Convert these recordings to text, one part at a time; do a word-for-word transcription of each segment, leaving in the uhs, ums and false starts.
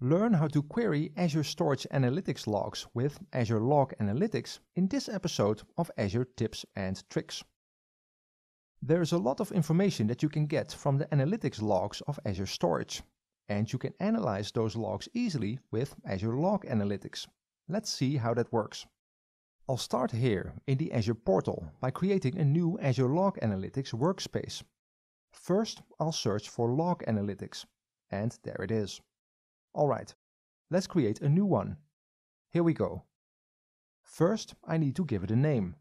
Learn how to query Azure Storage Analytics logs with Azure Log Analytics in this episode of Azure Tips and Tricks. There is a lot of information that you can get from the analytics logs of Azure Storage, and you can analyze those logs easily with Azure Log Analytics. Let's see how that works. I'll start here in the Azure portal by creating a new Azure Log Analytics workspace. First, I'll search for Log Analytics, and there it is. Alright, let's create a new one. Here we go. First, I need to give it a name.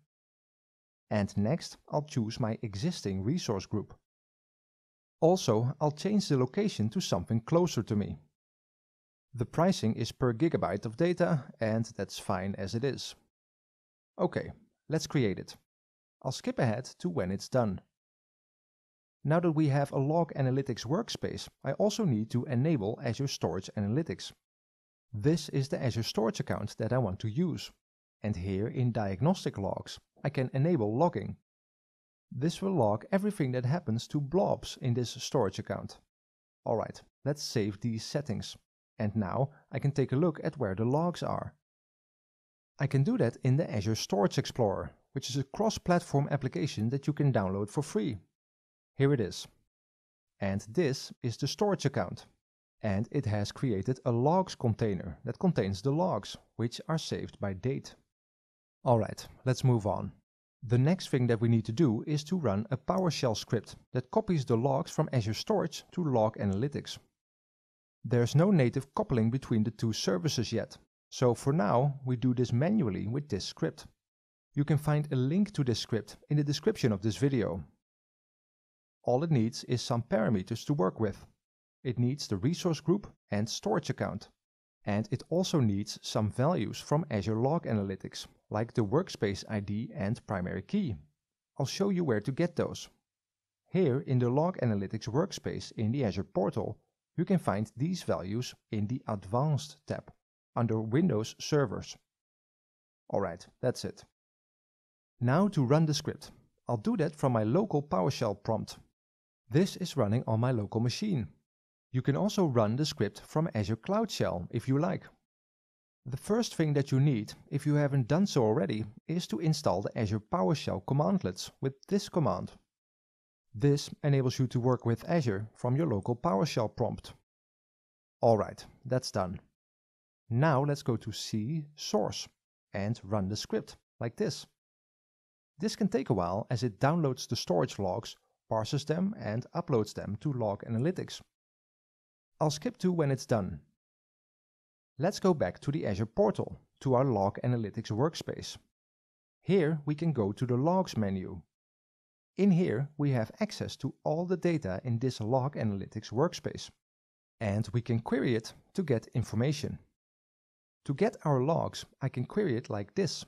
And next, I'll choose my existing resource group. Also, I'll change the location to something closer to me. The pricing is per gigabyte of data, and that's fine as it is. Okay, let's create it. I'll skip ahead to when it's done. Now that we have a Log Analytics workspace, I also need to enable Azure Storage Analytics. This is the Azure Storage account that I want to use. And here in Diagnostic Logs, I can enable logging. This will log everything that happens to blobs in this storage account. Alright, let's save these settings. And now I can take a look at where the logs are. I can do that in the Azure Storage Explorer, which is a cross-platform application that you can download for free. Here it is. And this is the storage account. And it has created a logs container that contains the logs, which are saved by date. Alright, let's move on. The next thing that we need to do is to run a PowerShell script that copies the logs from Azure Storage to Log Analytics. There's no native coupling between the two services yet, so for now we do this manually with this script. You can find a link to this script in the description of this video. All it needs is some parameters to work with. It needs the resource group and storage account. And it also needs some values from Azure Log Analytics, like the workspace I D and primary key. I'll show you where to get those. Here in the Log Analytics workspace in the Azure portal, you can find these values in the Advanced tab, under Windows Servers. Alright, that's it. Now to run the script. I'll do that from my local PowerShell prompt. This is running on my local machine. You can also run the script from Azure Cloud Shell if you like. The first thing that you need, if you haven't done so already, is to install the Azure PowerShell commandlets with this command. This enables you to work with Azure from your local PowerShell prompt. Alright, that's done. Now let's go to C, Source, and run the script, like this. This can take a while as it downloads the storage logs, parses them and uploads them to Log Analytics. I'll skip to when it's done. Let's go back to the Azure portal, to our Log Analytics workspace. Here we can go to the Logs menu. In here we have access to all the data in this Log Analytics workspace. And we can query it to get information. To get our logs, I can query it like this.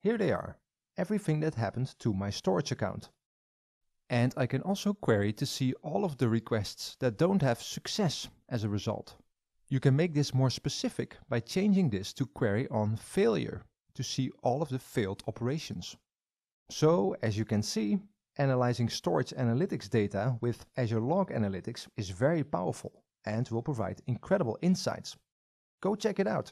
Here they are. Everything that happened to my storage account. And I can also query to see all of the requests that don't have success as a result. You can make this more specific by changing this to query on failure to see all of the failed operations. So, as you can see, analyzing storage analytics data with Azure Log Analytics is very powerful and will provide incredible insights. Go check it out!